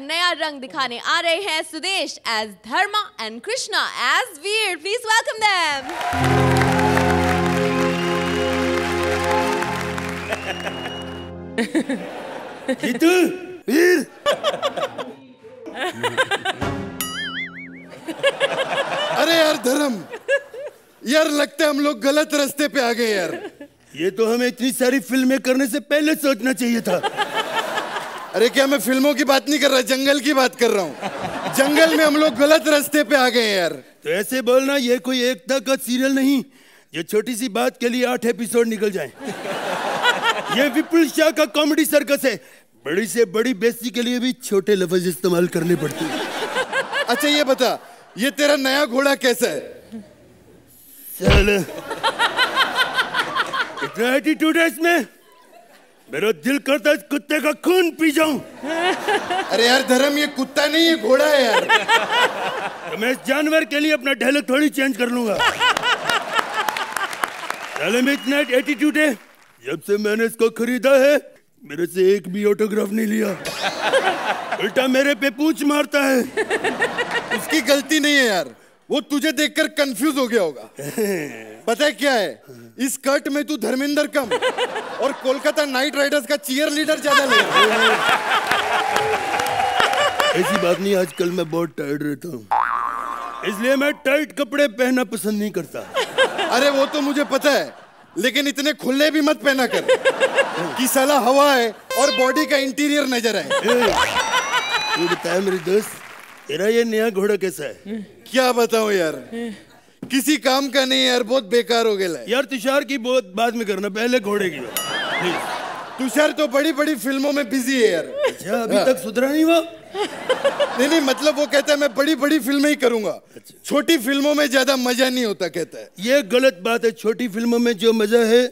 नया रंग दिखाने आ रहे हैं Sudesh as Dharma and Krishna as Veer. Please welcome them. Jeetu Veer. अरे यार धर्म, यार लगता है हम लोग गलत रास्ते पे आ गए यार। ये तो हमें इतनी सारी फिल्में करने से पहले सोचना चाहिए था। अरे क्या मैं फिल्मों की बात नहीं कर रहा, जंगल की बात कर रहा हूँ। जंगल में हम लोग गलत रास्ते पे आ गए यार। तो ऐसे बोलना, ये कोई एकता का सीरियल नहीं जो छोटी सी बात के लिए 8 एपिसोड निकल जाएं। ये विपुल शाह का कॉमेडी सर्कस है, बड़ी से बड़ी बेइज्जती के लिए भी छोटे लफ्ज इस्तेमाल करने पड़ते हैं। अच्छा ये बता, ये तेरा नया घोड़ा कैसा है? चल इतना एटीट्यूड है इसमें, मेरा दिल करता है इस कुत्ते का खून पी जाऊं। अरे यार धर्म, ये कुत्ता नहीं है, घोड़ा है यार। तो मैं इस जानवर के लिए अपना डायलॉग थोड़ी चेंज कर लूंगा। साले में इतना एटीट्यूड है, जब से मैंने इसको खरीदा है मेरे से एक भी ऑटोग्राफ नहीं लिया, उल्टा मेरे पे पूंछ मारता है। उसकी गलती नहीं है यार, वो तुझे देखकर कंफ्यूज हो गया होगा। पता है क्या है, इस कट में तू धर्मेंद्र कम और कोलकाता नाइट राइडर्स का चीयर लीडर ज्यादा लग रहा है। ऐसी बात नहीं, आजकल मैं बहुत टाइट रहता हूँ, इसलिए मैं टाइट कपड़े पहनना पसंद नहीं करता। अरे वो तो मुझे पता है, लेकिन इतने खुले भी मत पहना कर कि साला हवा है और बॉडी का इंटीरियर नजर आए। तू बताया मेरे दोस्त, तेरा ये नया घोड़ा कैसा है? क्या बताऊं यार, किसी काम का नहीं यार, बहुत बेकार हो गया यार। तुषार की बहुत बाद में करना, पहले घोड़े की। तुषार तो बड़ी बड़ी फिल्मों में बिजी है यार। अच्छा, अभी तक सुधरा नहीं वो? नहीं, मतलब वो कहता है मैं बड़ी बड़ी फिल्में ही करूंगा। अच्छा। छोटी फिल्मों में ज्यादा मजा नहीं होता कहता है। ये गलत बात है, छोटी फिल्मों में जो मजा है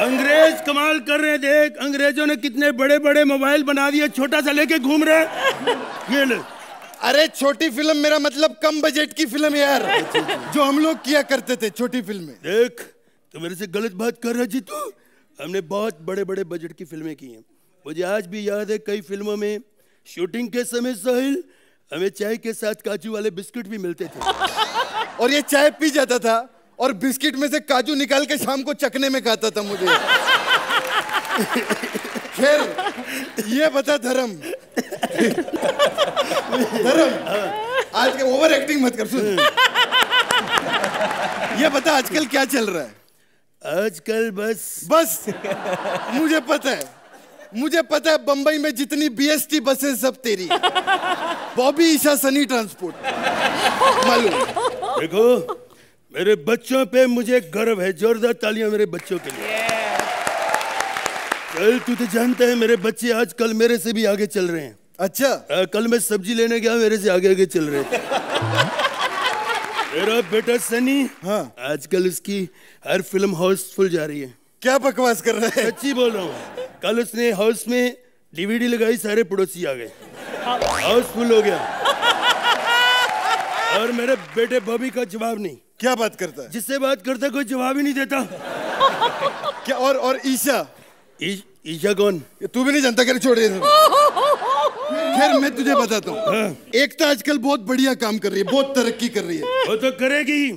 अंग्रेज कमाल कर रहे हैं। देख अंग्रेजों ने कितने बड़े बड़े मोबाइल बना दिए, छोटा सा लेके घूम रहे हैं। ये ले। अरे छोटी फिल्म मेरा मतलब कम बजट की फिल्म यार, जो हम लोग किया करते थे छोटी फिल्में। देख तो मेरे से गलत बात कर रहा है जीतू, हमने बहुत बड़े बड़े बजट की फिल्में की हैं। मुझे आज भी याद है कई फिल्मों में शूटिंग के समय सोहेल, हमें चाय के साथ काजू वाले बिस्किट भी मिलते थे और ये चाय पी जाता था और बिस्किट में से काजू निकाल के शाम को चखने में खाता था मुझे। खैर ये बता धर्म, धर्म आज के ओवर एक्टिंग मत कर। सुन ये बता आजकल क्या चल रहा है? आजकल बस मुझे पता है बंबई में जितनी बीएसटी बसें सब तेरी, बॉबी ईशा सनी ट्रांसपोर्ट मालूम। देखो मेरे बच्चों पे मुझे गर्व है, जोरदार तालियां मेरे बच्चों के लिए। कल तू तो जानता है मेरे बच्चे आजकल मेरे से भी आगे चल रहे हैं। अच्छा। कल मैं सब्जी लेने गया, मेरे से आगे आगे चल रहे थे। मेरा बेटा सनी, हाँ आजकल उसकी हर फिल्म हाउसफुल जा रही है। क्या बकवास कर रहा है? सच्ची बोल रहा हूँ, कल उसने हाउस में DVD लगाई, सारे पड़ोसी आ गए, हाउसफुल हो गया। और मेरे बेटे बॉबी का जवाब नहीं। क्या बात करता है? जिससे बात करता कोई जवाब ही नहीं देता। क्या? और ईशा कौन? तू भी नहीं जानता? कर छोड़। खैर मैं तुझे बताता हूँ, एकता आजकल बहुत बढ़िया काम कर रही है, बहुत तरक्की कर रही है। वो तो करेगी,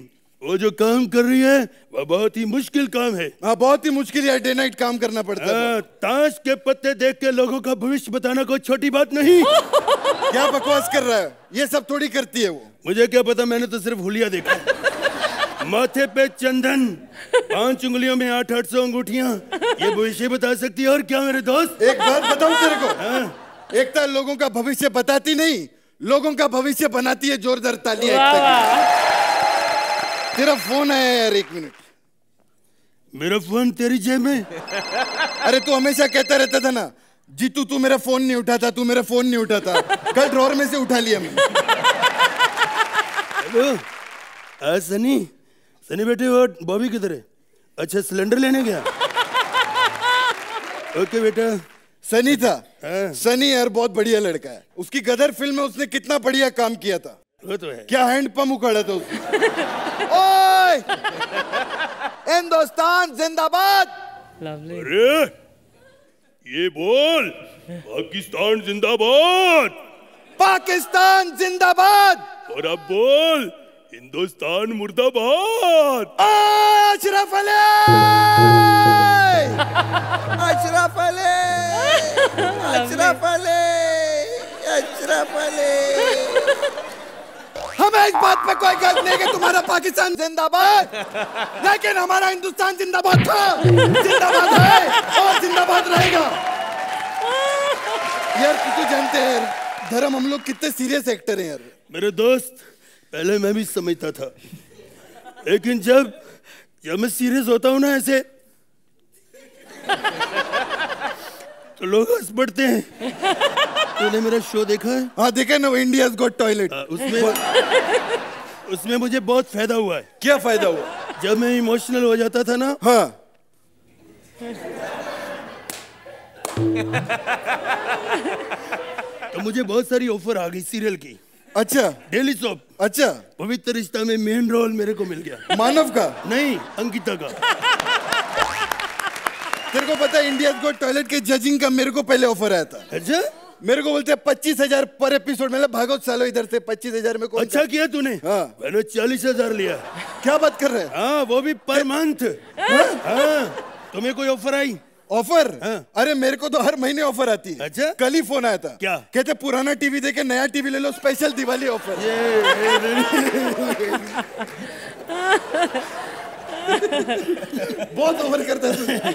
वो जो काम कर रही है वो बहुत ही मुश्किल काम है। हाँ बहुत ही मुश्किल यार, डे नाइट काम करना पड़ता है। ताश के पत्ते देख के लोगों का भविष्य बताना कोई छोटी बात नहीं। क्या बकवास कर रहा है, ये सब थोड़ी करती है वो। मुझे क्या पता, मैंने तो सिर्फ हुलिया देखा। माथे पे चंदन, 5 उंगलियों में 800 अंगूठियां, ये भविष्य बता सकती है। और क्या मेरे दोस्त, एक बात बताऊं तेरे को? हाँ। एकता लोगों का भविष्य बताती नहीं, लोगों का भविष्य बनाती है। जोरदार तालियां एकता। तेरा फोन आया यार, 1 मिनट। मेरा फोन तेरी जेब में? अरे तू हमेशा कहता रहता था ना जीतू तू मेरा फोन नहीं उठाता, तू मेरा फोन नहीं उठाता। कल ड्रॉअर में से उठा लिया मैंने। सनी, सनी बेटे वो बॉबी किधर है? अच्छा सिलेंडर लेने गया। ओके बेटा। सनी था। हाँ। सनी यार बहुत बढ़िया लड़का है, उसकी गदर फिल्म में उसने कितना बढ़िया काम किया था। वो तो है। क्या हैंडपंप उखाड़ा था उसने। ओए हिंदुस्तान जिंदाबाद। लवली। अरे ये बोल पाकिस्तान जिंदाबाद, पाकिस्तान जिंदाबाद। और अब बोल हिंदुस्तान मुर्दाबाद। अशरफ अली, अशरफ अली, अशरफ अली, अशरफ अली। हमें इस बात पे कोई गर्व नहीं कि तुम्हारा पाकिस्तान जिंदाबाद, लेकिन हमारा हिंदुस्तान जिंदाबाद था, जिंदाबाद है और जिंदाबाद रहेगा। यार तू जानते हैं यार, धर्म हम लोग कितने सीरियस एक्टर हैं यार। मेरे दोस्त, पहले मैं भी समझता था, लेकिन जब मैं सीरियस होता हूँ ना ऐसे, तो लोग हंस पड़ते हैं। तूने मेरा शो देखा है? हाँ देखा ना, वो इंडियाज़ गॉट टॉयलेट। उसमें मुझे बहुत फायदा हुआ है। क्या फायदा हुआ? जब मैं इमोशनल हो जाता था ना, हाँ, तो मुझे बहुत सारी ऑफर आ गई सीरियल की। अच्छा। Daily soap. अच्छा। पवित्र रिश्ता में मेन रोल मेरे को मिल गया। मानव का? नहीं, अंकिता का। तेरे को पता है इंडियाज़ गॉट टॉयलेट के जजिंग का मेरे को पहले ऑफर आया था। अच्छा। मेरे को बोलते 25,000 पर एपिसोड। मतलब भागो सालों इधर से, 25,000 में कौन? अच्छा किया तूने। हाँ। मैंने 40,000 लिया। क्या बात कर रहे हैं? हाँ, वो भी पर मंथ। हाँ। तुम्हें कोई ऑफर आई? ऑफर? हाँ। अरे मेरे को तो हर महीने ऑफर आती है। अच्छा। कल ही फोन आया था। क्या कहते? पुराना टीवी देके नया टीवी ले लो, स्पेशल दिवाली ऑफर। बहुत ऑफर करता है।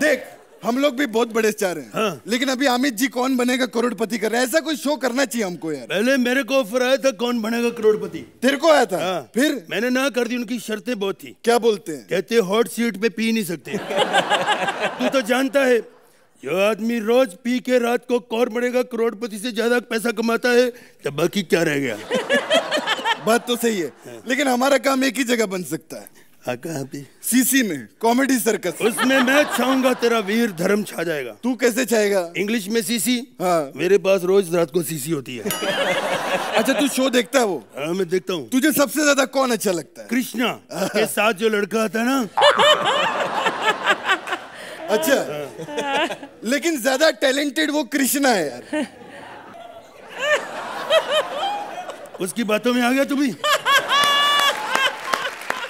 देख, हम लोग भी बहुत बड़े स्टार हैं। हाँ। लेकिन अभी आमिर जी कौन बनेगा करोड़पति कर रहे हैं, ऐसा कोई शो करना चाहिए हमको यार। पहले मेरे को ऑफर आया था कौन बनेगा करोड़पति। तेरे को आया था? हाँ। फिर मैंने ना कर दी, उनकी शर्तें बहुत थी। क्या बोलते हैं? कहते हॉट सीट पे पी नहीं सकते। तू तो जानता है, जो आदमी रोज पी के रात को कौन बनेगा करोड़पति से ज्यादा पैसा कमाता है, तो बाकी क्या रह गया। बात तो सही है, लेकिन हमारा काम एक ही जगह बन सकता है। कहाँ पे? सीसी में, कॉमेडी सर्कस। उसमें मैं छाऊंगा, तेरा वीर धर्म छा जाएगा। तू कैसे छाएगा? इंग्लिश में सीसी। हाँ। मेरे पास रोज रात को सीसी होती है। अच्छा, तू शो देखता है? वो हाँ, मैं देखता हूँ। तुझे सबसे ज्यादा कौन अच्छा लगता है? कृष्णा के साथ जो लड़का आता है ना। अच्छा। हाँ। लेकिन ज्यादा टैलेंटेड वो कृष्णा है यार। उसकी बातों में आ गया तू भी।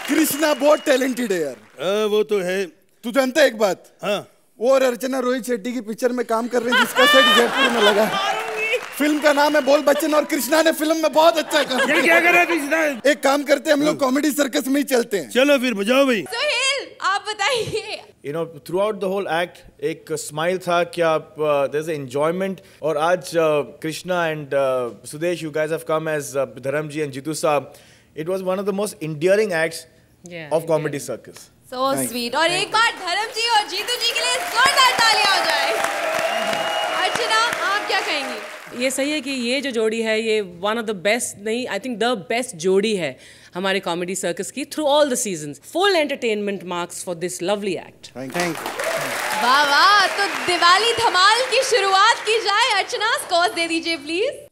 कृष्णा बहुत टैलेंटेड है यार। वो तो है। तू जानता है एक बात? हाँ। वो और अर्चना रोहित शेट्टी की पिक्चर में काम कर रही है, जिसका सेट जयपुर में लगा। फिल्म का नाम है बोल बच्चन, और कृष्णा ने फिल्म में बहुत अच्छा काम किया। क्या कर रहा है कृष्णा? एक काम करते हैं, हम लोग कॉमेडी सर्कस में ही चलते हैं। चलो फिर, बजाओ भाई। सोहेल, आप बताइए। You know, throughout the whole act एक स्माइल था, क्या देयर इज एंजॉयमेंट। और आज Krishna and Sudesh, you guys have come as Dharam ji and Jeetu साहब। It was one of the most endearing acts of Comedy Circus. So sweet. और एक बार धर्म जी और जीतू जी के लिए जोरदार तालियां हो जाए। अर्चना, आप क्या कहेंगी? ये सही है कि ये जो जोड़ी है, ये वन ऑफ द बेस्ट, नहीं आई थिंक द बेस्ट जोड़ी है हमारे कॉमेडी सर्कस की through all the seasons. Full entertainment marks for this lovely act. Thank you. वाह वाह। तो दिवाली धमाल की शुरुआत की जाए। अर्चना, स्कोर दे दीजिए please.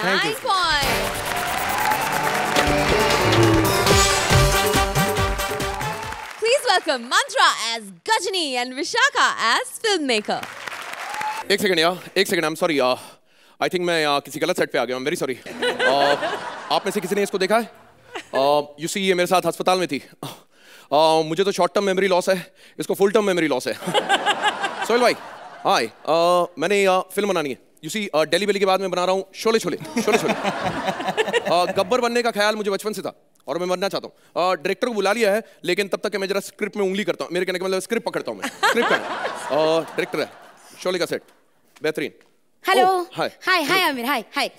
9 points. Please welcome Mantra as Gajani and Vishakha as filmmaker. एक सेकंड यार, एक सेकंड। I'm sorry यार, I think मैं किसी गलत सेट पे आ गया। I'm very sorry। आप में से किसी ने इसको देखा है? You see, ये मेरे साथ अस्पताल में थी। मुझे तो शॉर्ट टर्म मेमोरी लॉस है, इसको फुल टर्म मेमोरी लॉस है। सोहेल भाई, हाय। मैंने फिल्म बनानी है। You see, दिल्ली बेली के बाद मैं बना रहा हूँ शोले छोले। शोले छोले। गब्बर बनने का ख्याल मुझे बचपन से था और मैं बनना चाहता हूँ। डायरेक्टर को बुला लिया है, लेकिन तब तक कि मैं जरा स्क्रिप्ट में उंगली करता हूँ। मेरे कहने का मतलब स्क्रिप्ट पकड़ता हूँ मैं। स्क्रिप्ट डायरेक्टर है शोले का सेट, बेहतरीन। Hello, hi hi hi Aamir, hi hi.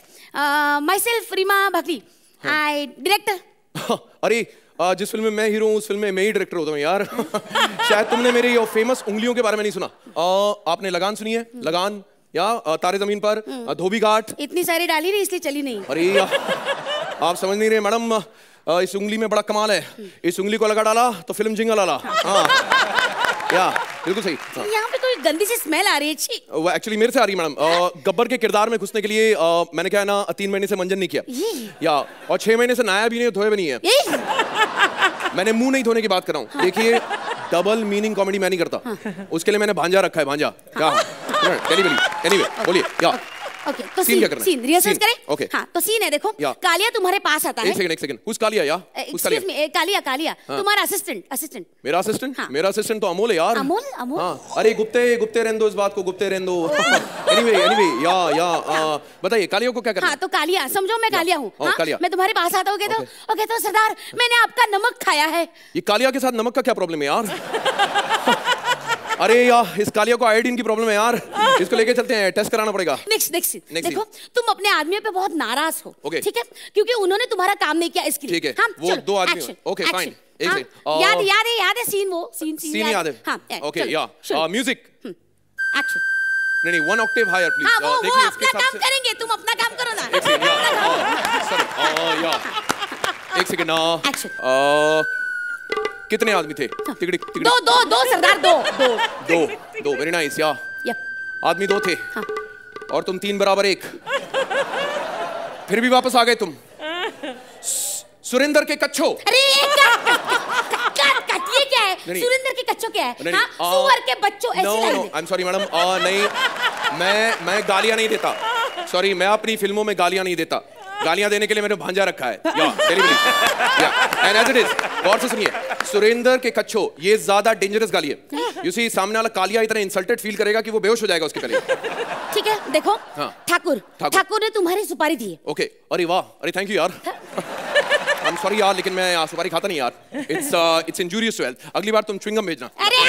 Myself Reema Bhakti, hi director. अरे जिस फिल्म में मैं हीरो हूँ, उस फिल्म में मैं ही डायरेक्टर होता हूँ यार। शायद तुमने मेरी फेमस उंगलियों के बारे में नहीं सुना। आपने लगान सुनी है? लगान या तारे जमीन पर, धोबी घाट। इतनी सारी डाली नहीं, इसलिए चली नहीं। अरे आप समझ नहीं रहे मैडम, इस उंगली में बड़ा कमाल है। इस उंगली को लगा डाला तो फिल्म जिंगा लाला। हाँ। या बिल्कुल सही। यहाँ पे कोई गंदी सी स्मेल आ रही है। वो एक्चुअली मेरे से आ रही है मैडम। गब्बर के किरदार में घुसने के लिए मैंने क्या है ना, 3 महीने से मंजन नहीं किया या, और 6 महीने से नहाया भी नहीं, धोया भी नहीं है। मैंने मुंह नहीं धोने की बात कर रहा हूँ। देखिए डबल मीनिंग कॉमेडी मैं नहीं करता, उसके लिए मैंने भांजा रखा है। भांजा क्या बोलिए क्या ओके okay, तो सीन रिहर्सल करें ओके okay. हाँ तो सीन है देखो कालिया तुम्हारे पास आता है। एक सेकंड कुछ कालिया यार कालिया हाँ. तुम्हारा असिस्टेंट मेरा असिस्टेंट तो अमोल है यार अमोल हाँ. अरे गुप्ते रहने दो इस बात को एनीवे या बताइए कालिया को क्या करना है। हां तो कालिया समझो मैं कालिया हूं मैं तुम्हारे पास आता हूं कहता हूं सरदार मैंने आपका नमक खाया है। ये कालिया के साथ नमक का क्या प्रॉब्लम है यार। अरे यार इस कालिया को आयोडीन की प्रॉब्लम है यार, इसको लेके चलते हैं टेस्ट कराना पड़ेगा। नेक्स्ट देखो तुम अपने आदमियों पे बहुत नाराज हो ठीक है क्योंकि उन्होंने तुम्हारा काम नहीं किया इसके लिए। हाँ, वो दो आदमी ओके फाइन एक सेकंड याद है सीन याद है हां ओके या म्यूजिक एक्शन नहीं वन ऑक्टेव हायर प्लीज। हां वो अपना काम करेंगे तुम अपना काम करो ना। एक सेकंड कितने आदमी थे। दो सरदार दो वेरी नाइस या आदमी दो थे हाँ। और तुम 3 बराबर 1 फिर भी वापस आ गए तुम सुरेंद्र के कच्छो। अरे ये क्या है सुरेंद्र के कच्छो क्या है हाँ? सुअर के बच्चों आई एम सॉरी मैडम नहीं मैं गालियां नहीं देता सॉरी मैं अपनी फिल्मों में गालियां नहीं देता। गालियां देने के लिए मैंने भांजा रखा है गौर से सुनिए सुरेंद्र के कच्छो ये ज्यादा डेंजरस गाली है। यू सी सामने वाला कालिया इतना इंसल्टेड फील करेगा कि वो बेहोश हो जाएगा उसके पहले। ठीक है देखो ठाकुर ने तुम्हारी सुपारी दी है ओके अरे वाह अरे थैंक यू यार आई एम सॉरी यार लेकिन मैं सुपारी खाता नहीं यार इट्स इंजूरियस टू हेल्थ। अगली बार तुम च्युइंगम भेजना। अरे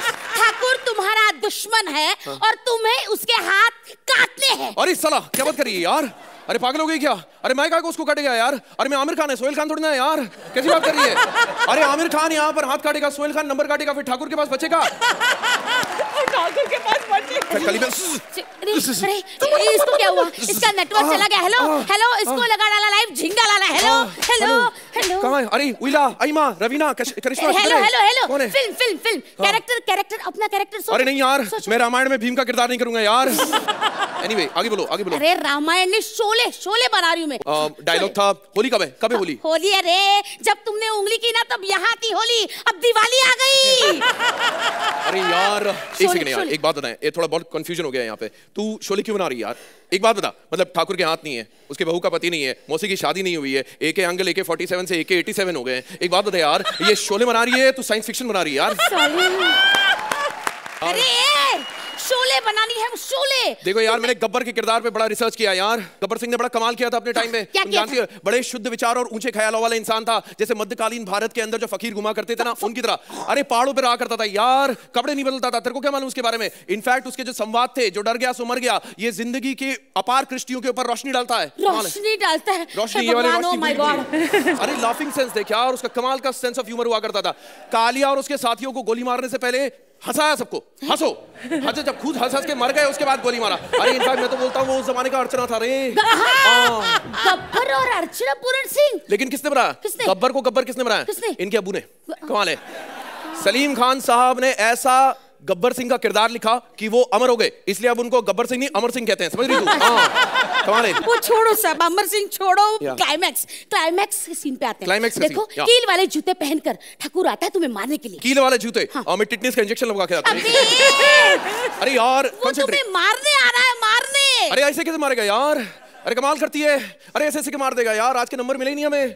ठाकुर तुम्हारा दुश्मन है हाँ। और तुम्हें उसके हाथ काटने हैं। अरे साला क्या बात कर रही है यार। अरे पागल हो गई क्या। अरे मैं को उसको काटेगा यार। अरे मैं आमिर खान है सोहेल खान थोड़ी ना यार। कैसी बात कर रही है। अरे आमिर खान यहाँ पर हाथ काटेगा सोहेल खान नंबर काटेगा फिर ठाकुर के पास बचेगा। इसको क्या हुआ इसका नेटवर्क चला गया। हेलो हेलो इसको लगा डाला लाइव झिंगा लाला। हेलो हेलो हेलो कहां अरे उइला आइमा रवीना करिश्मा। Hello hello hello film character अपना कैरेक्टर। अरे नहीं यार मैं रामायण में भीम का किरदार नहीं करूंगा यार। एनीवे आगे बोलो। अरे रामायण ने शोले बना रही हूं मैं। डायलॉग था होली कब है कब है होली। अरे जब तुमने उंगली की ना तब यहां थी होली अब दिवाली आ गई। अरे यार एक सेकंड यार एक बात बताएं ये थोड़ा बहुत कंफ्यूजन हो गया यहाँ पे। तू शोले क्यों बना रही यार एक बात बता। मतलब ठाकुर के हाथ नहीं है उसके बहू का पति नहीं है मौसी की शादी नहीं हुई है एके अंकल AK-47 से AK-87 हो गए। एक बात बता यार ये शोले बना रही है तू साइंस फिक्शन बना रही है यार। शोले बनानी है शोले। देखो यार मैंने गब्बर के किरदार पे बड़ा रिसर्च किया यार। गब्बर सिंह ने बड़ा कमाल किया था अपने टाइम में। क्या किया था? बड़े शुद्ध विचार और ऊंचे ख्यालों वाला इंसान था जैसे मध्यकालीन भारत के अंदर जो फकीर घुमा करते थे ना उनकी तरह। अरे पहाड़ों पे रहा करता था यार कपड़े नहीं बदलता था। तेरे को क्या मालूम उसके बारे में। इनफैक्ट उसके जो संवाद थे जो डर गया सो मर गया ये जिंदगी के अपार कृष्टियों के ऊपर रोशनी डालता है अरे लाफिंग सेंस देख यार उसका कमाल का सेंस ऑफ ह्यूमर हुआ करता था। कालिया और उसके साथियों को गोली मारने से पहले हंसाया सबको हंसो जब खुद हंस के मर गए उसके बाद गोली मारा। अरे इनफैक्ट मैं तो बोलता हूँ वो उस जमाने का अर्चना था रे। गब्बर और अर्चना पूरन सिंह। लेकिन किसने बनाया गब्बर को गब्बर किसने बनाया इनके अबू ने। कमाल है सलीम खान साहब ने ऐसा गब्बर सिंह का किरदार लिखा कि वो अमर हो गए इसलिए अब उनको गब्बर सिंह नहीं अमर सिंह कहते हैं समझ रही तू। तुम्हारे वो छोड़ो सब अमर सिंह छोड़ो क्लाइमैक्स के सीन पे आते हैं। क्लाइमैक्स देखो कील वाले जूते पहनकर ठाकुर आता है तुम्हें मारने के लिए। कील वाले जूते और मैं टिटनेस का इंजेक्शन लगवा के आता हूं। अरे यार तुम्हें मारने आ रहा है मारने। अरे ऐसे कैसे मारेगा यार। अरे कमाल करती है। अरे ऐसे ऐसे मार देगा यार आज के नंबर मिले ही नहीं हमें।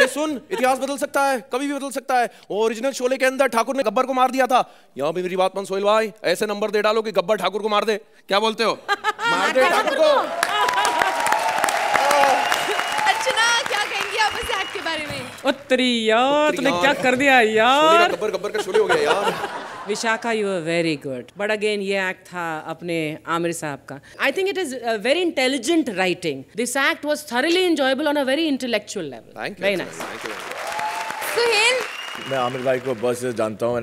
अरे सुन इतिहास बदल सकता है कभी भी बदल सकता है। ओरिजिनल शोले के अंदर ठाकुर ने गब्बर को मार दिया था। यहाँ पे मेरी बात मान सोहेल भाई ऐसे नंबर दे डालो कि गब्बर ठाकुर को मार दे। क्या बोलते हो मार दे ठाकुर को। अर्चना क्या कहेंगी आप इस एक्ट के बारे में। उत्तरी यार तुमने क्या कर दिया यार। गब्बर का शोले हो गया यार। Vishakha you are very good but again ये एक्ट था अपने आमिर साहब का। I think it is very intelligent writing. This act was thoroughly enjoyable on a very intellectual level. Very nice. Suhail मैं आमिर भाई को बस जानता हूँ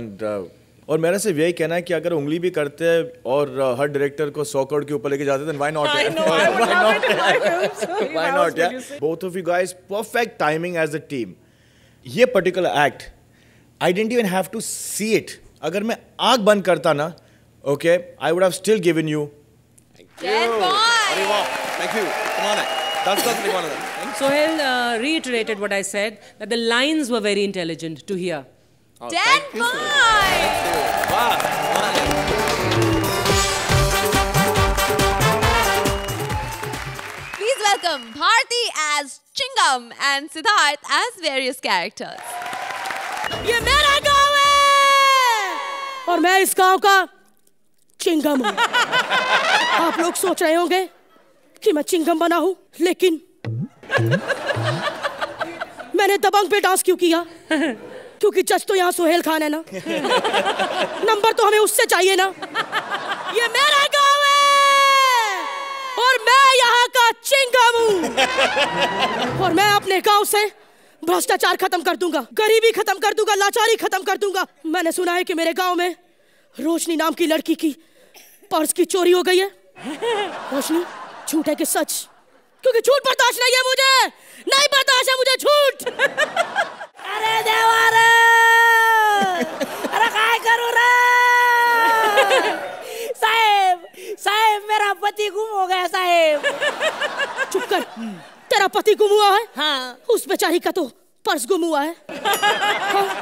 और मेरा सिर्फ यही कहना है कि अगर उंगली भी करते और हर डायरेक्टर को 100 करोड़ के ऊपर लेके जाते then why not both of you guys perfect timing as a team. ये particular act I didn't even have to see it. अगर मैं आंख बंद करता ना okay I would have still given you. अरे वाह थैंक यू कम ऑन है। Sohail reiterated what I said, that the lines were very intelligent to hear. Oh, 10 points! Wow. Please welcome Bharti as Chingam and Siddharth as various characters. ये मेरा गाँव है और मैं इस गाँव का चिंगम हूँ। आप लोग सोच रहे होंगे कि मैं चिंगम बना हूँ, लेकिन मैंने दबंग पे डांस क्यों किया? क्योंकि जज तो यहाँ सोहेल खान है ना। नंबर तो हमें उससे चाहिए ना। ये मेरा गाँव है और मैं यहाँ का चिंगम हूँ और मैं अपने गाँव से भ्रष्टाचार खत्म कर दूंगा, गरीबी खत्म कर दूंगा, लाचारी खत्म कर दूंगा। मैंने सुना है कि मेरे गांव में रोशनी नाम की लड़की की पर्स की चोरी हो गई है। रोशनी, झूठ है कि सच? क्योंकि झूठ बर्दाश्त नहीं है मुझे, नहीं बर्दाश्त है मुझे झूठ। अरे देवा रे, अरे काय करूं रे साहेब, साहेब मेरा पति गुम हो गया साहेब। चुप कर। तेरा पति गुम हुआ है? हाँ। उस बेचारी का तो पर्स गुम हुआ है।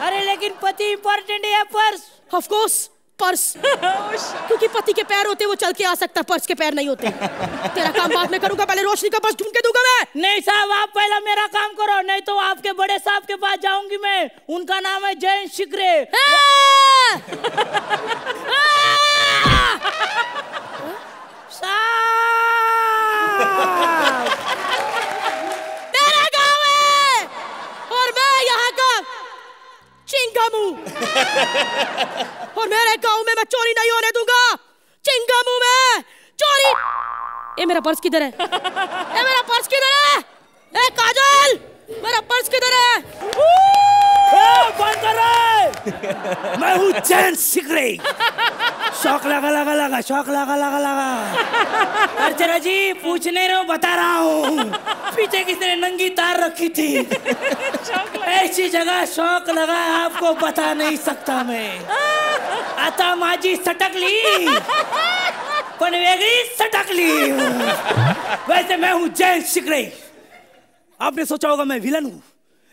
अरे लेकिन पति इम्पोर्टेंट है, पर्स। ऑफ कोर्स पर्स, क्योंकि पति के पैर होते, वो चल के आ सकता, पर्स के पैर नहीं होते। तेरा काम बाद में करूंगा, पहले रोशनी का पर्स ढूंढ के दूंगा मैं। नहीं साहब, आप पहला मेरा काम करो, नहीं तो आपके बड़े साहब के पास जाऊंगी मैं। उनका नाम है जयंत शिकरे। और मेरे गांव में मैं चोरी नहीं होने दूंगा। चिंगम हूं मैं, चोरी। ए मेरा पर्स किधर है? ए मेरा पर्स किधर है? ए काजल, मेरा पर्स किधर है? बंद कर रे। मैं हूँ जैन सिकरे। शौक लगा लगा लगा, शौक लगा लगा लगा। अर्चना जी पूछ नहीं रहे हो, बता रहा हूँ। पीछे किसने नंगी तार रखी थी। ऐसी जगह शौक लगा, आपको बता नहीं सकता मैं। आता माझी सटकली पण वेगळी सटकली। वैसे मैं हूँ जयंत शिकरे। आपने सोचा होगा मैं विलन हूँ,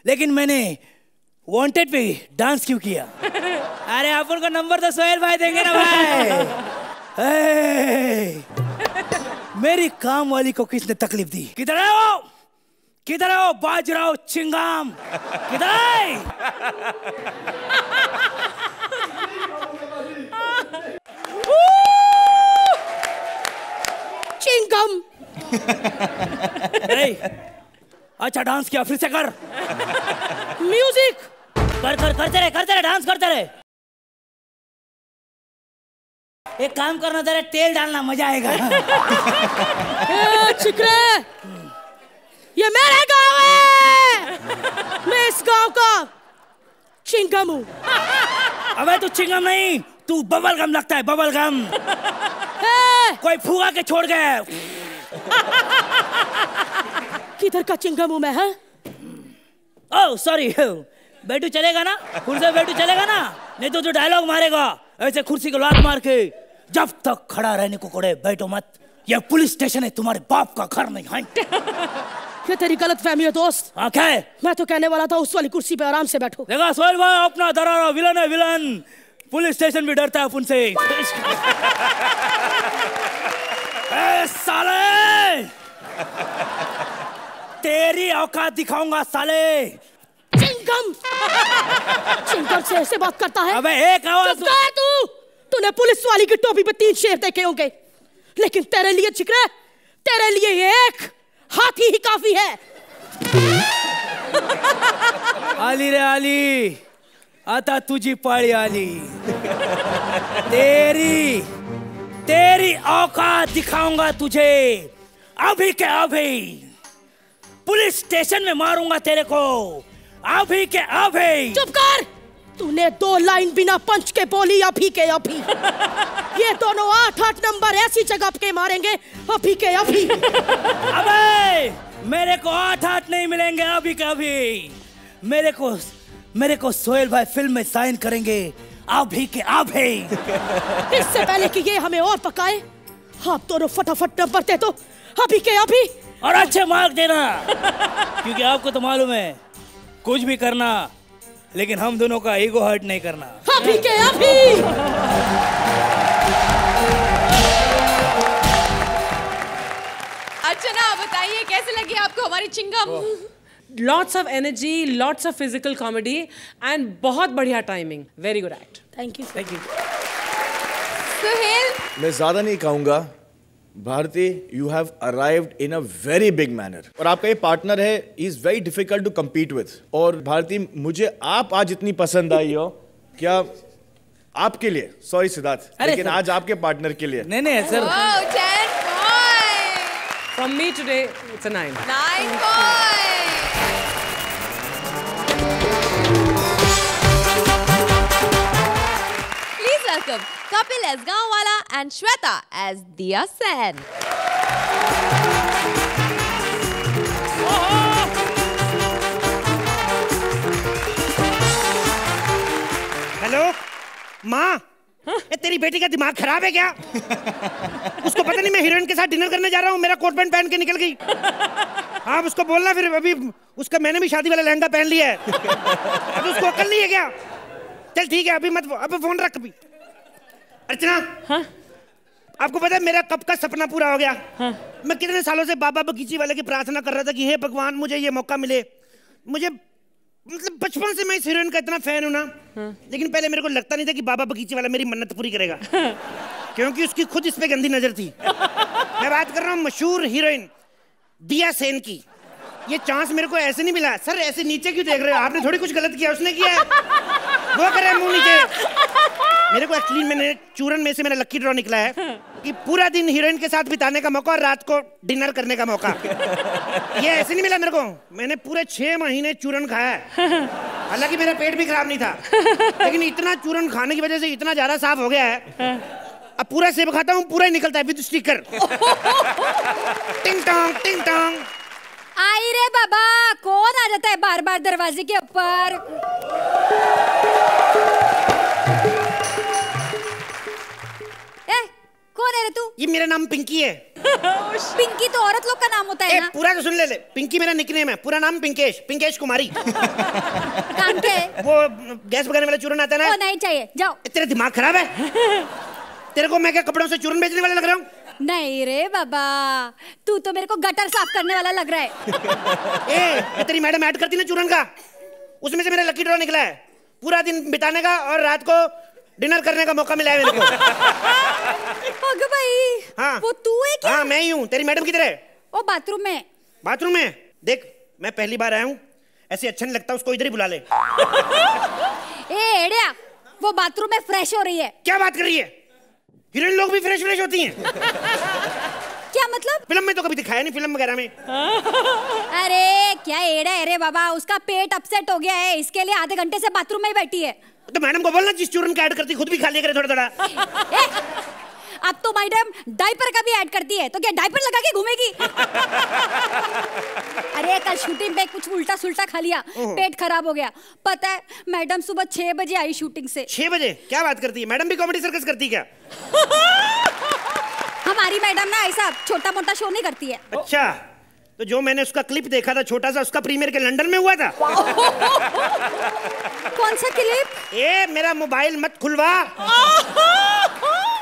लेकिन मैंने वांटेड पे डांस क्यों किया? अरे आप उनका नंबर तो सोहेल भाई देंगे ना भाई। मेरी काम वाली को किसने तकलीफ दी? किधर है वो? किधर है वो बाजराओ चिंगाम? किधर है? चिंगम। अच्छा डांस किया, फिर से कर। म्यूजिक करते रहे डांस करते रहे। एक काम करना, तेरे तेल डालना, मजा आएगा। चिकरे, ये मेरा गांव है, मैं इस गांव का चिंगम हूँ। अबे तू चिंगम नहीं, तू बबल गम लगता है, बबल गम। कोई फूगा के छोड़ गया। किधर का चिंगम हूँ मैं? है ओह सॉरी, बैठू चलेगा ना? कुर्सी बैठू चलेगा ना? नहीं तो जो डायलॉग मारेगा ऐसे कुर्सी को लात मार के, जब तक खड़ा रहने को कोड़े, बैठो मत। यह पुलिस स्टेशन है, तुम्हारे बाप का घर नहीं है। ये तेरी गलतफहमी है दोस्त। okay. मैं तो कहने वाला था उस वाली कुर्सी पे आराम से बैठो। देखा सोहेल भाई, अपना दरारा विलन है, विलन। पुलिस स्टेशन भी डरता है उनसे। ए साले, तेरी औकात दिखाऊंगा साले। चिंगम चिंगम से ऐसे बात करता है? अबे एक आवाज तू, तूने पुलिस वाली की टोपी पे 3 शेर देखे होंगे, लेकिन तेरे लिए चिकरे, तेरे लिए एक हाथी ही काफी है। आली रे आली, आता तुझी पाळी आली। तेरी तेरी औकात दिखाऊंगा तुझे, अभी के अभी पुलिस स्टेशन में मारूंगा तेरे को, अभी के अभी। चुप कर। तूने 2 लाइन बिना पंच के बोली अभी के अभी। ये दोनों 8-8 नंबर ऐसी जगह के मारेंगे, अभी के अभी। अबे मेरे को 8-8 नहीं मिलेंगे अभी के अभी। मेरे को सोहेल भाई फिल्म में साइन करेंगे, अभी के अभी। इससे पहले कि ये हमें और पकाए, आप दोनों फटाफट नंबर दे दो, अभी के अभी। और अच्छे मार्क देना क्योंकि आपको तो मालूम है कुछ भी करना लेकिन हम दोनों का ईगो हर्ट नहीं करना। अभी के अभी। अर्चना बताइए कैसे लगी आपको हमारी Chingam? Lots of energy, lots of physical comedy, and बहुत बढ़िया timing. Very good act. Thank you. Thank you. Sohail. मैं ज़्यादा नहीं कहूँगा. Bharti, you have arrived in a very big manner. और आपका ये partner है, he is very difficult to compete with. और Bharti, मुझे आप आज इतनी पसंद आई हो क्या आपके लिए? Sorry सिद्धार्थ, लेकिन आज आपके partner के लिए. नहीं नहीं sir. Wow, 10 points. From me today, it's a 9. 9 points. Kapil as Gaonwala and Shweta as Diya Sen. Hello, Mom. तेरी बेटी का दिमाग खराब है क्या? उसको पता नहीं मैं हीरोइन के साथ डिनर करने जा रहा हूँ, मेरा कोट पैंट पहन के निकल गई। आप उसको बोलना फिर अभी उसका मैंने भी शादी वाला लहंगा पहन लिया है। अभी उसको अकल नहीं है क्या? चल ठीक है अभी मत अब फोन रख भी। अर्चना हाँ? आपको पता है मेरा कब का सपना पूरा हो गया? हाँ? मैं कितने सालों से बाबा बगीची वाले की प्रार्थना कर रहा था कि हे भगवान मुझे ये मौका मिले। मुझे मतलब बचपन से मैं इस हीरोइन का इतना फैन हूँ ना। हाँ? लेकिन पहले मेरे को लगता नहीं था कि बाबा बगीची वाला मेरी मन्नत पूरी करेगा। हाँ? क्योंकि उसकी खुद इस पर गंदी नजर थी। मैं बात कर रहा हूँ मशहूर हीरोइन दिया सेन की। ये चांस मेरे को ऐसे नहीं मिला। सर ऐसे नीचे क्यों देख रहे हो? आपने थोड़ी कुछ गलत किया, उसने किया है। वो कर रहा है मुंह नीचे। मेरे को एक्चुअली मैंने चूरन में से मेरा लकी ड्रॉ निकला है कि पूरा दिन हीरोइन के साथ बिताने का मौका और रात को डिनर करने का मौका। ये ऐसे नहीं मिला मेरे को। मैंने पूरे 6 महीने चूरन खाया है। हालांकि मेरा पेट भी खराब नहीं था, लेकिन इतना चूरन खाने की वजह से इतना ज्यादा साफ हो गया है। अब पूरा सेब खाता हूँ, पूरा ही निकलता है विद स्टिकर। टिंग टोंग टिंग टोंग। आई रे बाबा, कौन आ जाता है बार बार दरवाजे के ऊपर? कौन है रे तू? ये मेरा नाम पिंकी है। पिंकी तो औरत लोग का नाम होता है ना? पूरा तो सुन ले। पिंकी मेरा निकनेम है, पूरा नाम पिंकेश, पिंकेश कुमारी। काम क्या है? वो गैस पकाने वाला चूरन आता है ना? वो नहीं चाहिए, जाओ। तेरा दिमाग खराब है? तेरे को मैं क्या कपड़ों से चूरन बेचने वाला लग रहा हूँ? नहीं रे बाबा, तू तो मेरे को गटर साफ करने वाला लग रहा है। तेरी मैडम ऐड करती ना चूरन का, उसमें से मेरा लकी ड्रॉ निकला है। पूरा दिन बिताने का और रात को डिनर करने का मौका मिला है मेरे को। अगर भाई हाँ, वो तू है क्या? हाँ मैं ही हूँ। तेरी मैडम किधर है? वो बाथरूम में। बाथरूम में? देख मैं पहली बार आया हूँ, ऐसे अच्छा नहीं लगता, उसको इधर ही बुला ले। ए एड़िया, वो बाथरूम में फ्रेश हो रही है। क्या बात कर रही है? हीरोइन लोग भी फ्रेश फ्रेश होती हैं। क्या मतलब? फिल्म में तो कभी दिखाया नहीं, फिल्म वगैरह में। अरे क्या एड़ा है रे बाबा, उसका पेट अपसेट हो गया है, इसके लिए आधे घंटे से बाथरूम में ही बैठी है। तो मैडम को बोलना जिस चूरन का ऐड करती खुद भी खा लिया करे थोड़ा थोड़ा। अब तो मैडम डायपर का भी ऐड करती है, तो क्या डायपर लगा के घूमेगी? अरे कल शूटिंग पे कुछ उल्टा सुल्टा खा लिया, पेट खराब हो गया। पता है मैडम सुबह 6 बजे आई शूटिंग से। 6 बजे? क्या बात करती है, मैडम भी कॉमेडी सर्कस करती क्या? हमारी मैडम ना ऐसा छोटा मोटा शो नहीं करती है। अच्छा, तो जो मैंने उसका क्लिप देखा था छोटा सा, उसका प्रीमियर के लंदन में हुआ था। कौन सा क्लिप? ए मेरा मोबाइल मत खुलवा।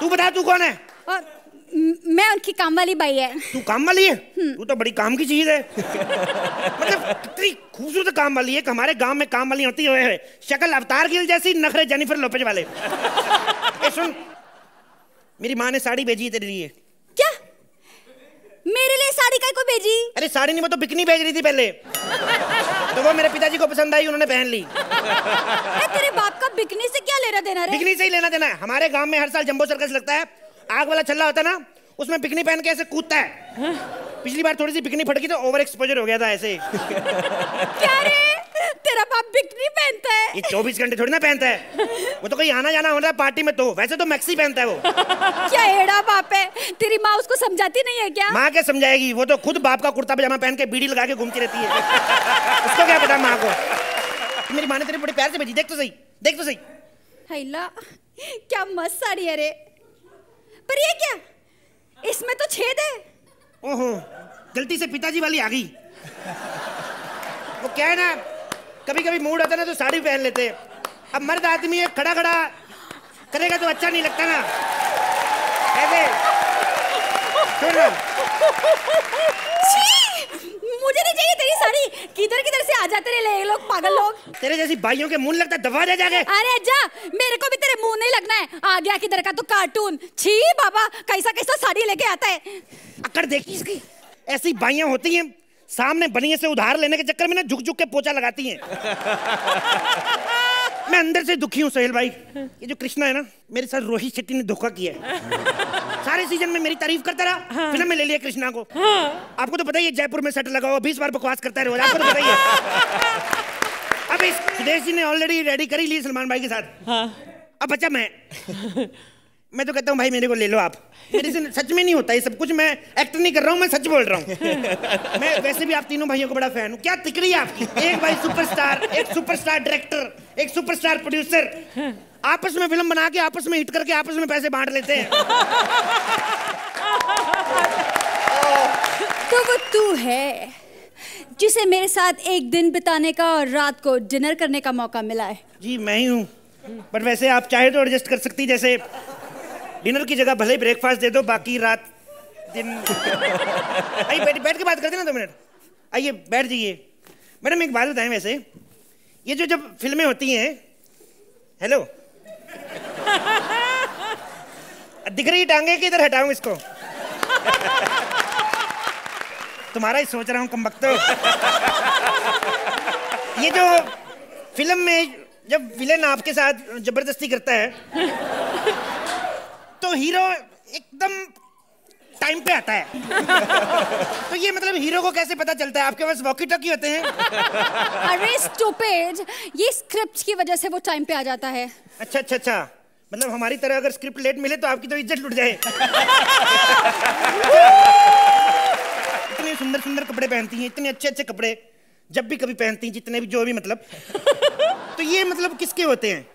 तू बता तू कौन है? मैं उनकी काम वाली बाई है। तू काम वाली है? तू तो बड़ी काम की चीज है। मतलब कितनी खूबसूरत काम वाली है कि हमारे गांव में काम वाली होती है शक्ल अवतार गिल जैसी, नखरे जेनिफर लोपेज वाले। सुन, मेरी माँ ने साड़ी भेजी तेरे लिए। क्या मेरे लिए साड़ी कोई भेजी? अरे साड़ी नहीं, वो तो बिकनी भेज रही थी पहले। तो वो मेरे पिताजी को पसंद आई, उन्होंने पहन ली। तेरे बाप का बिकनी से क्या लेना देना? बिकनी से ही लेना देना है। हमारे गांव में हर साल जंबो सर्कस लगता है, आग वाला छल्ला होता है ना, उसमें बिकनी पहन के ऐसे कूदता है। हा? पिछली बार थोड़ी सी बिकनी फटकी तो ओवर एक्सपोजर हो गया था ऐसे। क्या रे? तेरा बाप बिकनी पहनता है? ये 24 घंटे थोड़ी ना पहनता है, वो तो कहीं आना जाना हो रहा है पार्टी में तो वैसे तो मैक्सी पहनता है वो। क्या एड़ा बाप है, तेरी माँ उसको समझाती नहीं है क्या? माँ क्या समझाएगी, वो तो खुद बाप का कुर्ता पजामा पहन के बीड़ी लगा के घूमती रहती है। उसको क्या पता माँ को। मेरी माँ ने तेरे बड़े प्यार से भेजी, देख तो सही, देख तो सही। हैला क्या मस्त साड़ी है रे, पर ये क्या, इसमें तो छेद है। ओहो गलती से पिताजी वाली आ गई। वो क्या है ना कभी कभी मूड आता ना तो साड़ी पहन लेते, अब मर्द आदमी है खड़ा खड़ा करेगा तो अच्छा नहीं लगता ना ऐसे। मुझे नहीं चाहिए तेरी साड़ी, किधर से आ जाते रहे लोग पागल लोग। तेरे जैसी भाइयों के मुंह लगता दबा दे जाके। अरे जा मेरे को भी तेरे मुंह नहीं लगना है। आ गया किधर का तो कार्टून। छी बाबा कैसा कैसा साड़ी लेके आता है। अकड़ देखी इसकी, ऐसी भाइयां होती हैं सामने बनिए से उधार लेने के चक्कर में ना झुक झुक के पोछा लगाती हैं। मैं अंदर से दुखी हूँ सोहेल भाई, ये जो कृष्णा है ना मेरे साथ रोहित शेट्टी ने धोखा किया है। सारे सीजन में मेरी तारीफ करता रहा, फिल्म में ले लिया कृष्णा को। आपको तो पता ही है जयपुर में सेट लगा हुआ 20 बार बकवास करता है रोज, आपको तो पता ही है। अब इस सुदेश जी ने ऑलरेडी रेडी करी ली सलमान भाई के साथ, अब बचा मैं तो कहता हूँ भाई मेरे को ले लो आप। मेरे से सच में नहीं होता ये सब कुछ, मैं एक्ट नहीं कर रहा हूँ, मैं सच बोल रहा हूँ। मैं वैसे भी आप तीनों भाइयों का बड़ा फैन हूँ। क्या तिकड़ी है आपकी, एक भाई सुपरस्टार, एक सुपरस्टार डायरेक्टर, एक सुपरस्टार प्रोड्यूसर। आपस में फिल्म बना के आपस में हिट करके आपस में पैसे बांट लेते हैं। तो वो तू है जिसे मेरे साथ एक दिन बिताने का और रात को डिनर करने का मौका मिला है। जी मैं ही हूँ, पर वैसे आप चाहे तो एडजस्ट कर सकती, जैसे डिनर की जगह भले ही ब्रेकफास्ट दे दो, बाकी रात दिन। आइए बैठ के बात करते ना 2 मिनट, आइए बैठ जाइए। मैडम एक बात बताएं, वैसे ये जो जब फिल्में होती हैं, हेलो दिख रही टांगे कि इधर हटाऊं इसको? तुम्हारा ही सोच रहा हूँ कमबख्तो। ये जो फिल्म में जब विलेन आपके साथ जबरदस्ती करता है तो हीरो एकदम टाइम पे आता है। तो ये मतलब हीरो को कैसे पता चलता है? आपके पास वॉकी टॉकी होते हैं? अरे स्टूपिड, ये स्क्रिप्ट की वजह से वो टाइम पे आ जाता है। अच्छा अच्छा अच्छा, मतलब हमारी तरह अगर स्क्रिप्ट लेट मिले तो आपकी तो इज्जत लुट जाए। इतने सुंदर सुंदर कपड़े पहनती हैं, इतने अच्छे अच्छे कपड़े जब भी कभी पहनती हैं, जितने भी जो भी मतलब। तो ये मतलब किसके होते हैं?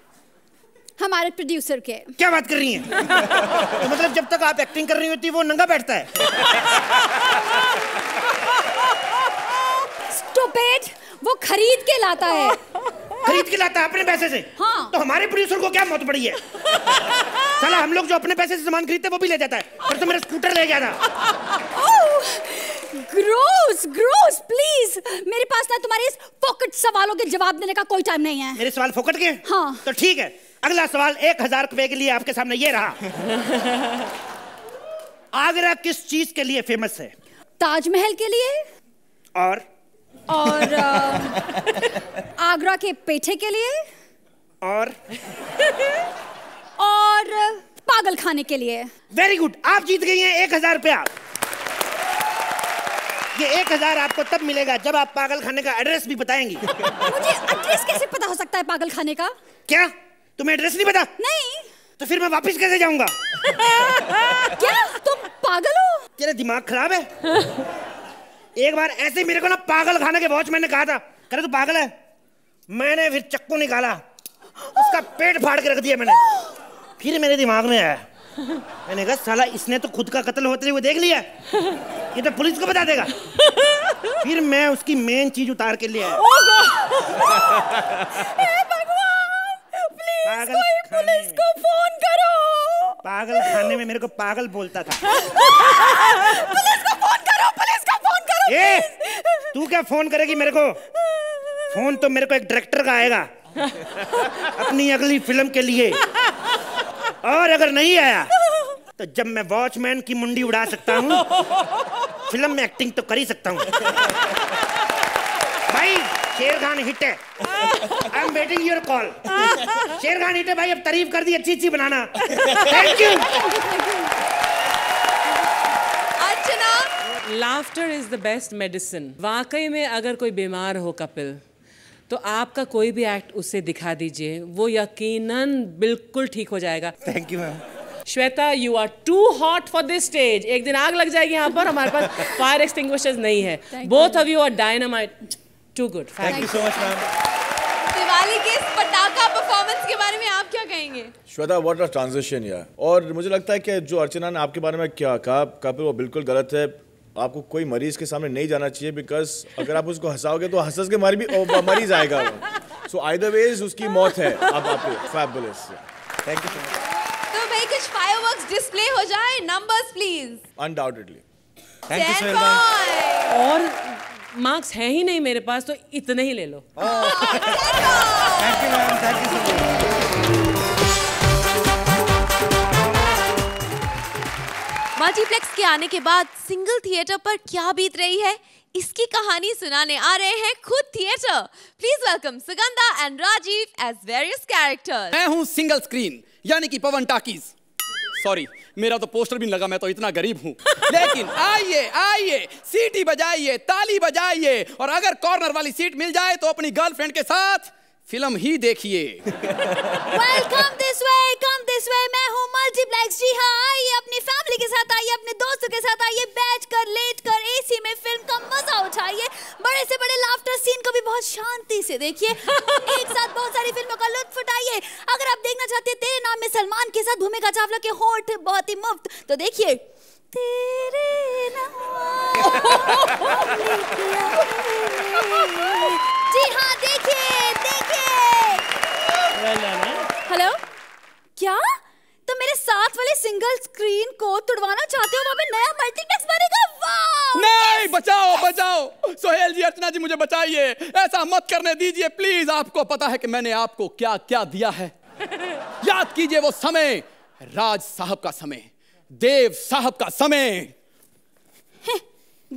हमारे प्रोड्यूसर के। क्या बात कर रही हैं? तो मतलब जब तक आप एक्टिंग कर रही होती वो नंगा बैठता है? स्टूपिड, वो खरीद के लाता है। खरीद के लाता है अपने पैसे से? हाँ। तो हमारे प्रोड्यूसर को क्या मौत पड़ी है? साला हम लोग जो अपने पैसे से सामान खरीदते वो भी ले जाता है, पर तो मेरा स्कूटर ले गया था। ग्रोस ग्रोस प्लीज, मेरे पास ना तुम्हारे इस फोकट सवालों के जवाब देने का कोई टाइम नहीं है। मेरे सवाल फोकट के? हाँ। तो ठीक है, अगला सवाल 1000 रुपए के लिए आपके सामने ये रहा। आगरा किस चीज के लिए फेमस है? ताजमहल के लिए और आगरा के पेठे के लिए और पागल खाने के लिए। वेरी गुड, आप जीत गई हैं 1000 रुपया। ये 1000 आपको तब मिलेगा जब आप पागल खाने का एड्रेस भी बताएंगी। मुझे एड्रेस कैसे पता हो सकता है पागल खाने का? क्या तुम्हें एड्रेस नहीं पता? नहीं। तो फिर मैं वापस कैसे जाऊंगा? क्या तुम पागल हो? तेरा दिमाग खराब है। एक बार ऐसे मेरे को ना पागल खाने के वॉचमैन ने कहा था, कह रहा तू पागल है। मैंने फिर चक्कू निकाला, उसका पेट फाड़ के रख दिया मैंने। फिर मेरे दिमाग में आया, मैंने कहा साला इसने तो खुद का कत्ल होते हुए देख लिया, ये तो पुलिस को बता देगा। फिर मैं उसकी मेन चीज उतार के ले आया। पागल पुलिस को फोन करो। पागल खाने में मेरे को पागल बोलता था। पुलिस को फोन करो, पुलिस को फोन करो। ए, तू क्या फोन करेगी मेरे को? फोन तो मेरे को एक डायरेक्टर का आएगा अपनी अगली फिल्म के लिए, और अगर नहीं आया तो जब मैं वॉचमैन की मुंडी उड़ा सकता हूँ, फिल्म में एक्टिंग तो कर ही सकता हूँ। भाई शेर खान हिट है, I am waiting your call. Sher Khan hit है भाई, अब तारीफ कर दी, अच्छी अच्छी बनाना। Thank you. Archana, laughter is the best medicine. वाकई में अगर कोई बीमार हो कपिल, तो आपका कोई भी एक्ट उसे दिखा दीजिए, वो यकीनन बिल्कुल ठीक हो जाएगा। Thank you ma'am. Shweta, you are too hot for this stage. एक दिन आग लग जाएगी यहाँ पर, हमारे पास फायर एक्सटिंग्विशर्स नहीं है। Both of you are dynamite. Too good. Thank you so much, ma'am. Diwali के इस पटाखा परफॉर्मेंस के बारे में आप क्या कहेंगे? श्वेता, what a transition यार। और मुझे लगता है कि जो अर्चना ने आपके बारे में क्या कहा, वो बिल्कुल गलत है। आपको कोई मरीज के सामने नहीं जाना चाहिए, बिकॉज अगर आप उसको हंसाओगे तो हंस के मार भी मरीज आएगा। सो आइदर वेज उसकी मौत है। आप फैबुलस। Thank you. तो भाई कुछ फायरवर्क्स डिस्प्ले हो जाए, numbers please. Undoubtedly. Thank you Sohail भाई। और मार्क्स हैं ही नहीं मेरे पास, तो इतने ही ले लो। Thank you ma'am, thank you so much. Multiplex के आने के बाद सिंगल थिएटर पर क्या बीत रही है, इसकी कहानी सुनाने आ रहे हैं खुद theatre. Please welcome Sugandha and Rajiv as various characters. मैं हूँ सिंगल स्क्रीन यानी कि पवन टाकीज। सॉरी, मेरा तो पोस्टर भी लगा, मैं तो इतना गरीब हूँ। लेकिन आइए आइए, सीटी बजाइए, ताली बजाइए, और अगर कॉर्नर वाली सीट मिल जाए तो अपनी गर्लफ्रेंड के साथ फिल्म ही देखिए। Welcome this way, come this way. मैं हूँ मल्टीप्लेक्स। जी हाँ, आइए अपनी फैमिली के साथ, आइए अपने दोस्तों के साथ, आइए बैठ कर, लेट कर, एसी में फिल्म का मजा उठाइए। बड़े से बड़े लाफ्टर सीन को भी बहुत शांति से देखिए। एक साथ बहुत सारी फिल्मों का लुत्फ उठाइए। अगर आप देखना चाहते तेरे नाम में सलमान के साथ भूमिका चावला के होठ बहुत ही मुफ्त, तो देखिए तेरे नाम। जी हाँ, देखिए देखिए। हेलो, क्या तो मेरे साथ वाले सिंगल स्क्रीन को तुड़वाना चाहते हो? वहाँ पे नया मल्टीप्लेक्स बनेगा। वाह! नहीं, बचाओ बचाओ सोहेल जी, अर्चना जी, मुझे बचाइए, ऐसा मत करने दीजिए प्लीज। आपको पता है कि मैंने आपको क्या क्या दिया है। याद कीजिए वो समय, राज साहब का समय, देव साहब का समय।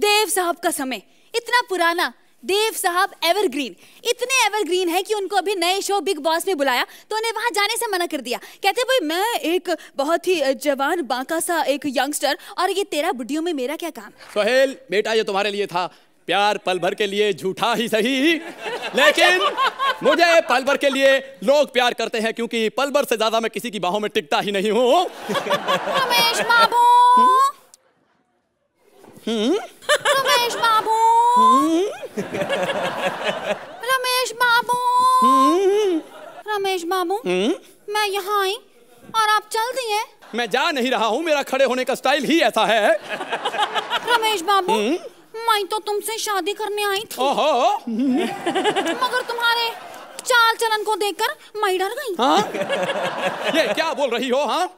देव साहब का समय इतना पुराना। देव साहब एवरग्रीन, इतने एवरग्रीन है कि उनको अभी नए शो बिग बॉस में बुलाया तो उन्हें वहाँ जाने से मना कर दिया। कहते भाई मैं एक बहुत ही जवान बांका सा एक यंगस्टर, और ये तेरा बुढ़ियों में मेरा क्या काम। सोहेल बेटा, ये तुम्हारे लिए था। प्यार पल भर के लिए झूठा ही सही, लेकिन मुझे पल भर के लिए लोग प्यार करते हैं, क्योंकि पल भर से ज्यादा मैं किसी की बाहों में टिकता ही नहीं हूँ। रमेश बाबू, मैं यहाँ आई और आप चल दिए। मैं जा नहीं रहा हूँ, मेरा खड़े होने का स्टाइल ही ऐसा है। रमेश बाबू, मैं तो तुमसे शादी करने आई थी, मगर तुम्हारे चाल चलन को देखकर मैं डर गई। हाँ? ये क्या बोल रही हो? हाँ?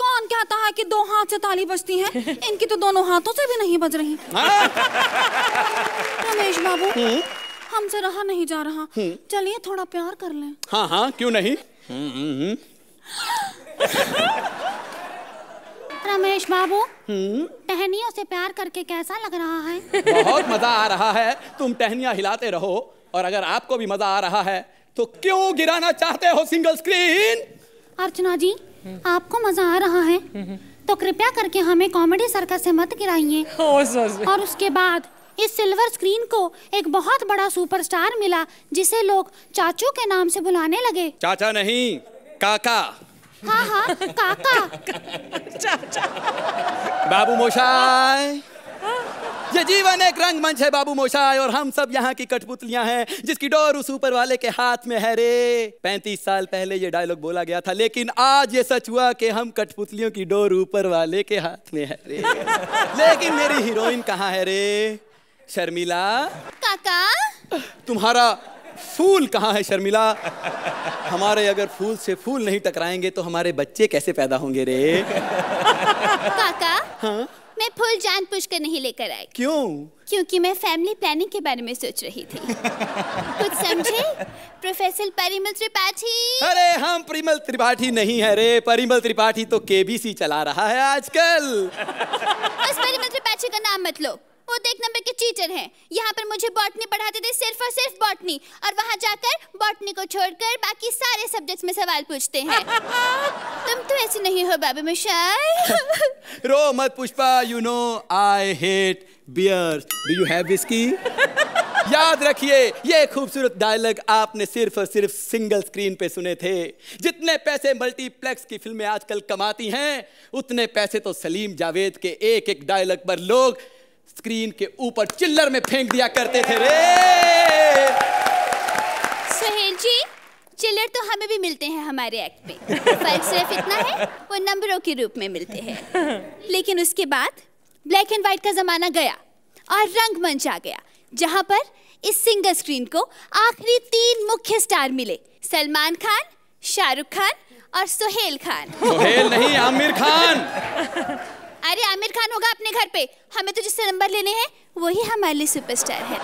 कौन कहता है कि दो हाथ से ताली बजती है? इनकी तो दोनों हाथों से भी नहीं बज रही। रमेश बाबू, हमसे रहा नहीं जा रहा, चलिए थोड़ा प्यार कर लें। हाँ हाँ, क्यों नहीं। रमेश बाबू, टहनियों से प्यार करके कैसा लग रहा है? बहुत मजा आ रहा है। तुम टहनियाँ हिलाते रहो, और अगर आपको भी मजा आ रहा है तो क्यों गिराना चाहते हो सिंगल स्क्रीन? अर्चना जी, आपको मजा आ रहा है तो कृपया करके हमें कॉमेडी सर्कस से मत गिराइए। और उसके बाद इस सिल्वर स्क्रीन को एक बहुत बड़ा सुपरस्टार मिला, जिसे लोग चाचू के नाम से बुलाने लगे। चाचा नहीं, काका। हाँ हाँ, काका। चाचा। बाबू मोशाय, ये जीवन एक रंगमंच है बाबू मोशाय, और हम सब यहाँ की कठपुतलियाँ हैं जिसकी डोर उस ऊपर वाले के हाथ में है रे। 35 साल पहले ये डायलॉग बोला गया था, लेकिन आज ये सच हुआ कि हम कठपुतलियों की डोर ऊपर वाले के हाथ में है रे। लेकिन मेरी हीरोइन कहाँ है रे? शर्मिला। काका, तुम्हारा फूल कहाँ है शर्मिला? हमारे अगर फूल से फूल नहीं टकराएंगे तो हमारे बच्चे कैसे पैदा होंगे रे? काका, हाँ? मैं फूल जानबूझ कर नहीं लेकर आई। क्यों? क्योंकि मैं फैमिली प्लानिंग के बारे में सोच रही थी। कुछ समझे प्रोफेसर परिमल त्रिपाठी? अरे हम परिमल त्रिपाठी नहीं है रे, परिमल त्रिपाठी तो केबीसी चला रहा है आजकल। बस परिमल त्रिपाठी का नाम मत लो, वो तो एक नंबर के चीटर हैं। यहाँ पर मुझे बॉटनी पढ़ाते थे, सिर्फ और सिर्फ बॉटनी, और वहाँ जाकर बॉटनी को छोड़कर बाकी सारे सब्जेक्ट्स में सवाल पूछते हैं। तुम तो ऐसे नहीं हो बाबू मोशाय। रो मत Pushpa, you know I hate beer, do you have whisky? याद रखिए, ये खूबसूरत डायलॉग आपने सिर्फ और सिर्फ सिंगल स्क्रीन पे सुने थे। जितने पैसे मल्टीप्लेक्स की फिल्में आजकल कमाती हैं, उतने पैसे तो सलीम जावेद के एक एक डायलॉग पर लोग स्क्रीन के ऊपर चिल्लर में फेंक दिया करते थे रे। सोहेल जी, चिल्लर तो हमें भी मिलते हैं हमारे एक्ट पे, फर्क सिर्फ इतना है वो नंबरों के रूप में मिलते हैं। लेकिन उसके बाद ब्लैक एंड व्हाइट का ज़माना गया और रंगमंच आ गया, जहां पर इस सिंगल स्क्रीन को आखिरी तीन मुख्य स्टार मिले, सलमान खान, शाहरुख खान और सोहेल खान। सोहेल नहीं, आमिर खान। अरे आमिर खान होगा अपने घर पे, हमें तो जिससे नंबर लेने हैं वही हमारे लिए सुपरस्टार है।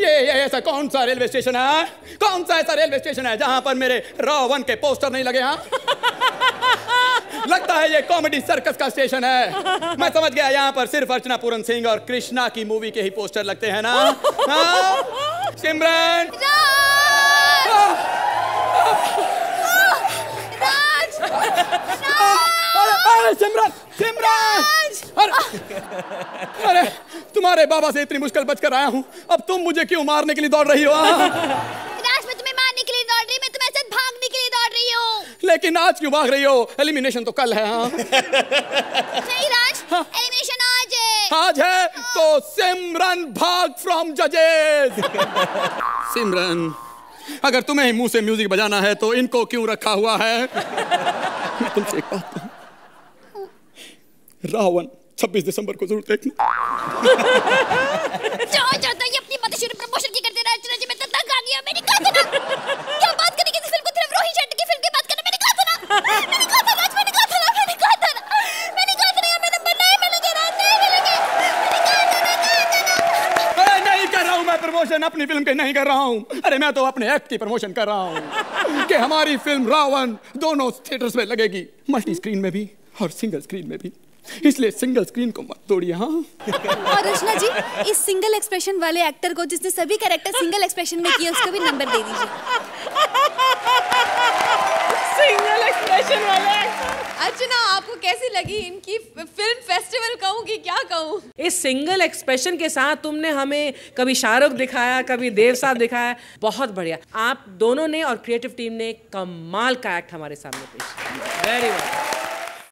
ये ऐसा कौन सा रेलवे स्टेशन है, कौन सा ऐसा रेलवे स्टेशन है जहाँ पर मेरे रावण के पोस्टर नहीं लगे? हाँ लगता है ये कॉमेडी सर्कस का स्टेशन है। मैं समझ गया, यहाँ पर सिर्फ अर्चना पूरन सिंह और कृष्णा की मूवी के ही पोस्टर लगते हैं ना। हाँ? सिमरन, अरे सिमरन, सिमरन, अरे तुम्हारे बाबा से इतनी मुश्किल बचकर आया हूँ, अब तुम मुझे क्यों मारने के लिए दौड़ रही हो? राज, मैं तुम्हें मारने के लिए दौड़ रही, मैं तुम्हारे साथ भागने के लिए दौड़ रही हूँ। लेकिन आज क्यों भाग रही हो? एलिमिनेशन तो कल है। हाँ नहीं राज, एलिमिनेशन आज है। आज है तो सिमरन भाग फ्रॉम जजेस। सिमरन, अगर तुम्हें ही मुंह से म्यूजिक बजाना है तो इनको क्यों रखा हुआ है? मैं तुमसे एक बात कहूं, रावण 26 दिसंबर को जरूर देखना। ये अपनी बातें शुरू प्रमोशन की करते रहे, जी मैं तो तंग आ गया। मैंने कहा था ना, क्या बात करने की फिल्म को सिर्फ रोहित शेट्टी की फिल्म की बात करना। मैंने कहा था ना, मैंने कहा था राज, मैंने कहा था ना, मैंने कहा था ना, मैंने कहा था ना, मैंने बनाए, मैंने कहा था, मैंने कहा था ना। नहीं कर रहा हूं मैं प्रमोशन अपनी फिल्म के, नहीं कर रहा हूं। अरे मैं तो अपने एक्ट की प्रमोशन कर रहा हूं कि हमारी फिल्म रावण दोनों थिएटर्स में लगेगी, मल्टी स्क्रीन में भी और सिंगल स्क्रीन में भी, इसलिए सिंगल स्क्रीन को मत तोड़िए। हाँ। और रचना जी, इस सिंगल एक्सप्रेशन वाले एक्टर को, जिसने सभी कैरेक्टर सिंगल एक्सप्रेशन में किए, उसको भी नंबर दे दीजिए। सिंगल एक्सप्रेशन वाले। अर्चना, आपको कैसी लगी इनकी फिल्म? फेस्टिवल कहूँ कि क्या कहूँ? इस सिंगल एक्सप्रेशन के साथ तुमने हमें कभी शाहरुख दिखाया, कभी देव साहब दिखाया। बहुत बढ़िया, आप दोनों ने और क्रिएटिव टीम ने कमाल का एक्ट हमारे सामने पेश किया। Very good.